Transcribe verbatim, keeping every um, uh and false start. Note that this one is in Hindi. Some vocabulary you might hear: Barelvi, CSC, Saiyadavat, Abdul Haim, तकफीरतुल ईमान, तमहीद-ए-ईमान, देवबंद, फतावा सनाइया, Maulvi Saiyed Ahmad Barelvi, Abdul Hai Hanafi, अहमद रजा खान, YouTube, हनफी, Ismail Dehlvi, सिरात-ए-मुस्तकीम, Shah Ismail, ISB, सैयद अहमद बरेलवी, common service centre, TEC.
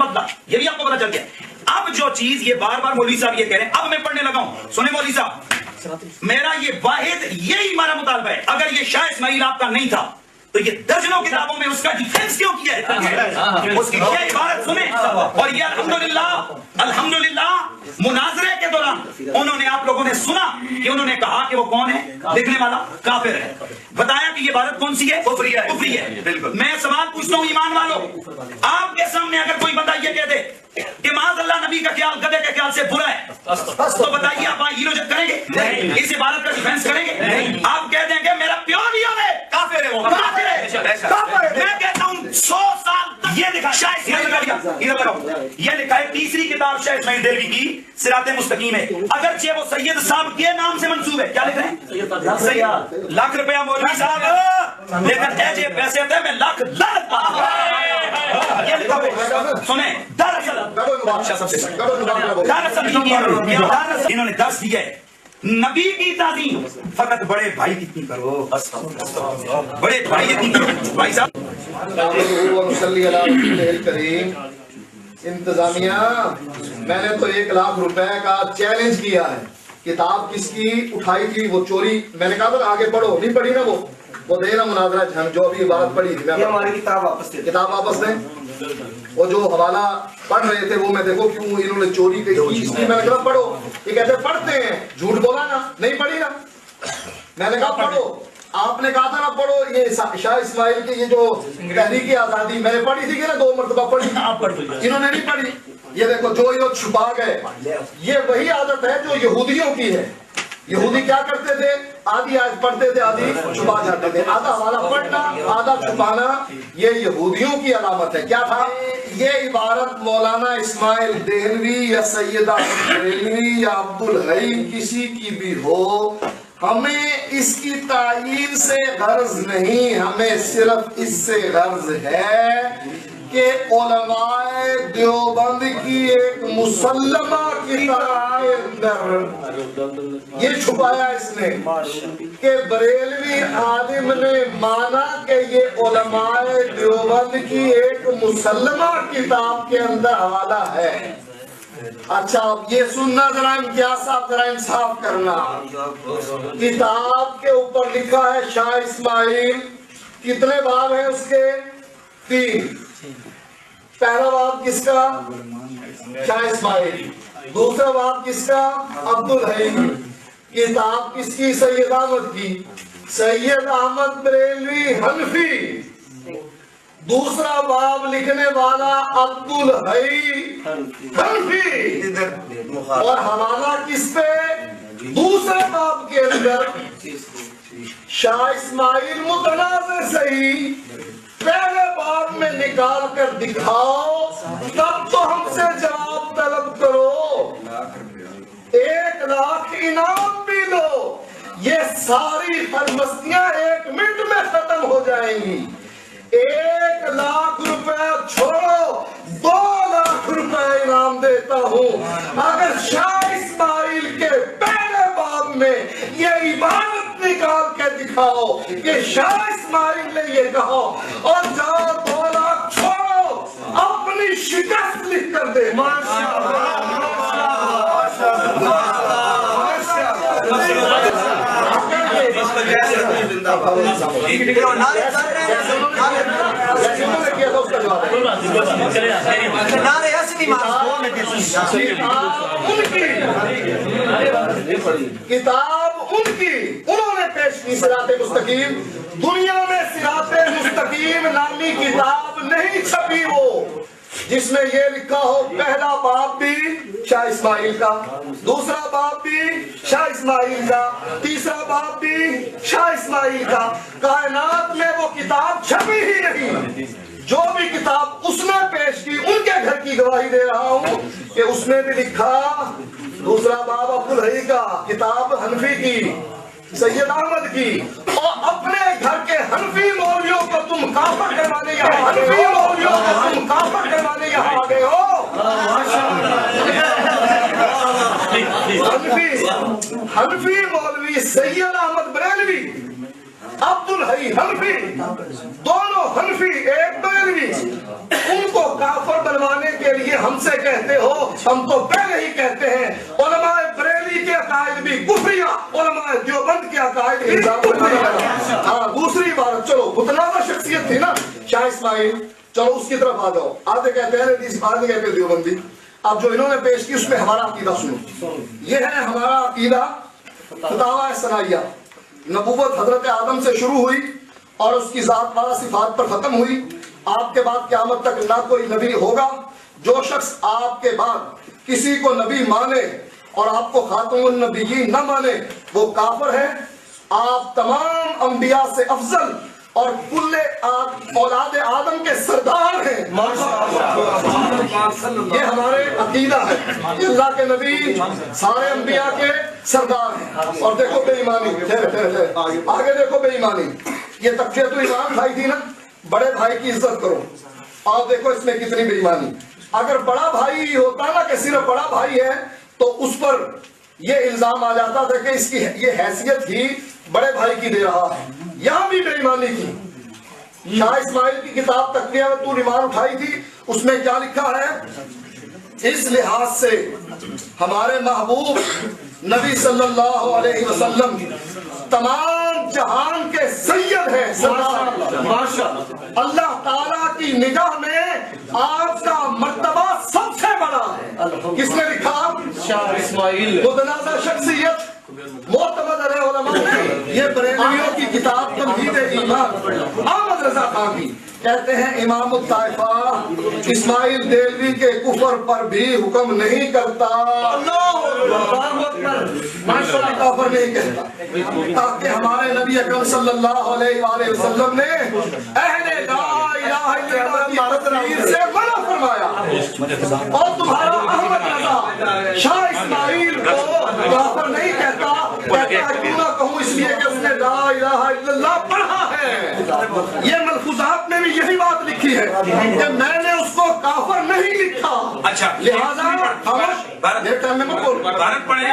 बदला, ये भी आपको पता चल गया। अब जो चीज ये बार बार मौलवी साहब ये कह रहे हैं, अब मैं पढ़ने लगा हूं, सुने मौलवी साहब, मेरा ये वाहिद यही हमारा मुतालबा है। अगर ये शाह इस्माइल आपका नहीं था तो ये दर्जनों किताबों में उसका डिफेंस क्यों किया है, उसकी क्या इबारत सुने। और ये अल्हम्दुलिल्लाह अल्हम्दुलिल्लाह मुनाजरे के दौरान उन्होंने, आप लोगों ने सुना कि उन्होंने कहा कि वो कौन है, लिखने वाला काफिर है, बताया कि ये इबारत कौन सी है, कुफ्री है, कुफ्री है। बिल्कुल, मैं सवाल पूछता हूँ ईमान वालों, आपके सामने अगर कोई बंदा ये कह दे कि माज़अल्लाह नबी का ख्याल गधे के ख्याल से बुरा है, तो बताइए आप हीरोजत करेंगे, इस इबारत का डिफेंस करेंगे? आप कह देंगे मेरा प्योर ही है, काफिर है, वो काफिर है। मैं कहता हूँ सौ साल तक ये लिखा शाह इस्माइल, ये लिखा है तीसरी किताब शाह इस्माइल देहलवी की सिरात-ए-मुस्तकीम है, अगरचे वो सैयद साहब के नाम से मंसूब है। क्या लिख रहे हैं? सैयद लाख रुपया मौलवी साहब लेकर ऐसे पैसे थे, मैं लाख लाख सुने। दरअसल इन्होंने दस दिए नबी की ताज़ीम, फकत बड़े भाई कितनी करो, बड़े भाई कितनी करो। भाई साहब इंतजामिया, मैंने तो एक लाख रुपए का चैलेंज किया है, किताब किसकी उठाई थी वो चोरी, मैंने कहा था आगे पढ़ो, नहीं पढ़ी ना वो वो देना मुनाजरा झन जो अभी इबारत पढ़ी थी, मैं हमारी किताब वापस दे, किताब वापस दें। वो जो हवाला पढ़ रहे थे वो मैं देखो क्यों इन्होंने चोरी की, इसलिए मैंने कहा पढ़ो, ये कहते पढ़ते हैं, झूठ बोला ना, नहीं पढ़ी ना, मैंने कहा पढ़ो, आपने कहा था ना पढ़ो। ये शाह इस्माइल की ये जो तहरीक आजादी मैंने पढ़ी थी कि ना, दो मरतबा पढ़ी, इन्होंने नहीं पढ़ी। ये देखो जो ये छुपा गए, ये वही आदत है जो यहूदियों की है। यहूदी क्या करते थे, आधी आज पढ़ते थे, आधी छुपा जाते थे, आधा हवाला पढ़ना आधा छुपाना, ये यहूदियों की अलामत है। क्या था ये इबारत? मौलाना इस्माइल देहलवी या सैयदा बरेलवी या अब्दुल हईम किसी की भी हो, हमें इसकी तायीन से गर्ज नहीं, हमें सिर्फ इससे गर्ज है कि उलमाए देवबंद की एक मुसल्लमा की तरह अंदर ये छुपाया इसने कि बरेलवी आलिम ने माना कि ये उलमाए देवबंद की एक मुसल्लमा किताब के अंदर हवाला है। अच्छा अब ये सुनना जरा, इम्तियाज साहब जरा इंसाफ करना, किताब के ऊपर लिखा है शाह इस्माइल, कितने बाब हैं उसके? तीन। पहला बाब किसका? शाह इस्माइल। दूसरा बाब किसका? अब्दुल हईम। किताब किसकी? सैयदावत की, सैयद अहमद बरेलवी हनफी। दूसरा बाब लिखने वाला अब्दुल हईम, और हवाला किस पे? दूसरे बाब के अंदर शाह इस्माइल मुतनाज़े सही पहले बाब में निकाल कर दिखाओ, तब तो हमसे जवाब तलब करो, एक लाख इनाम भी लो। ये सारी फरमस्तियां एक मिनट में खत्म हो जाएंगी। एक लाख रुपया छोड़ो, दो लाख रुपया इनाम देता हूँ अगर शाह इस्माइल के पहले बाब में ये इबारत निकाल के दिखाओ कि शाह इस्माइल ने ये कहा, और जाओ दो लाख छोड़ो, अपनी शिकस्त लिख कर दे। किताब उनकी, उन्होंने पेश की सिरात-ए-मुस्तकीम, दुनिया में सिरात-ए-मुस्तकीम नामी किताब नहीं छपी वो जिसमें ये लिखा हो पहला बाब भी शाह इस्माइल का, दूसरा बाब भी शाह इस्माइल का, तीसरा बाब भी शाह इस्माइल का। कायनात में वो किताब छपी ही नहीं। जो भी किताब उसने पेश की, उनके घर की गवाही दे रहा हूँ कि उसने भी लिखा दूसरा बाब अब्दुल हई का, किताब हनफी की, सैयद अहमद की, और अपने घर के हनफी मौलवियों को तुम काफिर करवाने यहाँ हनफी मौलवियों को तुम काफिर करवाने यहाँ आ गए हो। हनफी हनफी मौलवी सैयद अहमद बरेलवी अब्दुल हई हनफी, दोनों हनफी एक बरेलवी, उनको काफर बनवाने के लिए हमसे कहते हो, हम तो पहले ही कहते हैं उलमाए बरेलवी के अकायद भी कुफरिया, उलमाए देवबंद के अकायद भी कुफरिया। हाँ दूसरी बात, चलो बुतनामा शख्सियत थी ना शाह इस्माइल, चलो उसकी तरफ आ जाओ। आधे कहते हैं रेडीस, आधे कहते हैं देवबंदी। अब जो इन्होंने पेश की उसमें हमारा अकीदा सुनो, ये है हमारा अकीदा। फतावा सनाइया नबूवत हजरत आदम से शुरू हुई और उसकी जात वाला सिफात पर खत्म हुई। आपके बाद क़यामत तक ना कोई नबी होगा। जो शख्स आपके बाद किसी को नबी माने और आपको खातमुन्नबीयीन न माने वो काफिर है। आप तमाम अंबिया से अफजल और कुल्ले औलाद आदम के सरदार हैं। ये हमारे अकीदा है, अल्लाह के नबी सारे अंबिया के सरदार हैं। और देखो बेईमानी, आगे देखो बेईमानी। ये तकफीरतुल ईमान भाई थी ना, बड़े भाई की इज्जत करो। और देखो इसमें कितनी बेईमानी। अगर बड़ा भाई होता ना कि सिर्फ बड़ा भाई है तो उस पर ये इल्जाम आ जाता था कि इसकी ये हैसियत ही बड़े भाई की दे रहा है। यहाँ भी बेईमानी की। शाह इस्माइल की किताब तकफीरतुल ईमान उठाई थी, उसमें क्या लिखा है, इस लिहाज से हमारे महबूब नबी सल्लल्लाहु अलैहि वसल्लम तमाम जहान के सैयद हैं, सरदार। माशाअल्लाह, अल्लाह ताला की निगाह में आपका मर्तबा सबसे बड़ा है। किसने लिखा? शाह इस्माइल। मुतनाज़ा शख्सियत मोतमद उलमा ने ये बरेलवियों की किताब तमहीद-ए-ईमान अहमद रजा खान की, कहते हैं इमाम ताइफा इस्माइल देहलवी के कुफर पर भी हुक्म नहीं करता, काफर नहीं कहता, ताकि हमारे नबी अकरम सल्लल्लाहु अलैहि वसल्लम ने अहले ला इलाहा इल्लल्लाह की तकरीर से मना फरमाया और तुम्हारा अहमद रजा शाह इस्माइल को काफर नहीं कहता, कहता क्यों ना कहूँ इसलिए कि उसने ला इलाहा इल्लल्लाह पढ़ा है। ये मलफुजात में भी यही बात लिखी है कि मैंने उसको काफर नहीं लिखा। अच्छा, लिहाजा भारत में मत बोलो, भारत पढ़े।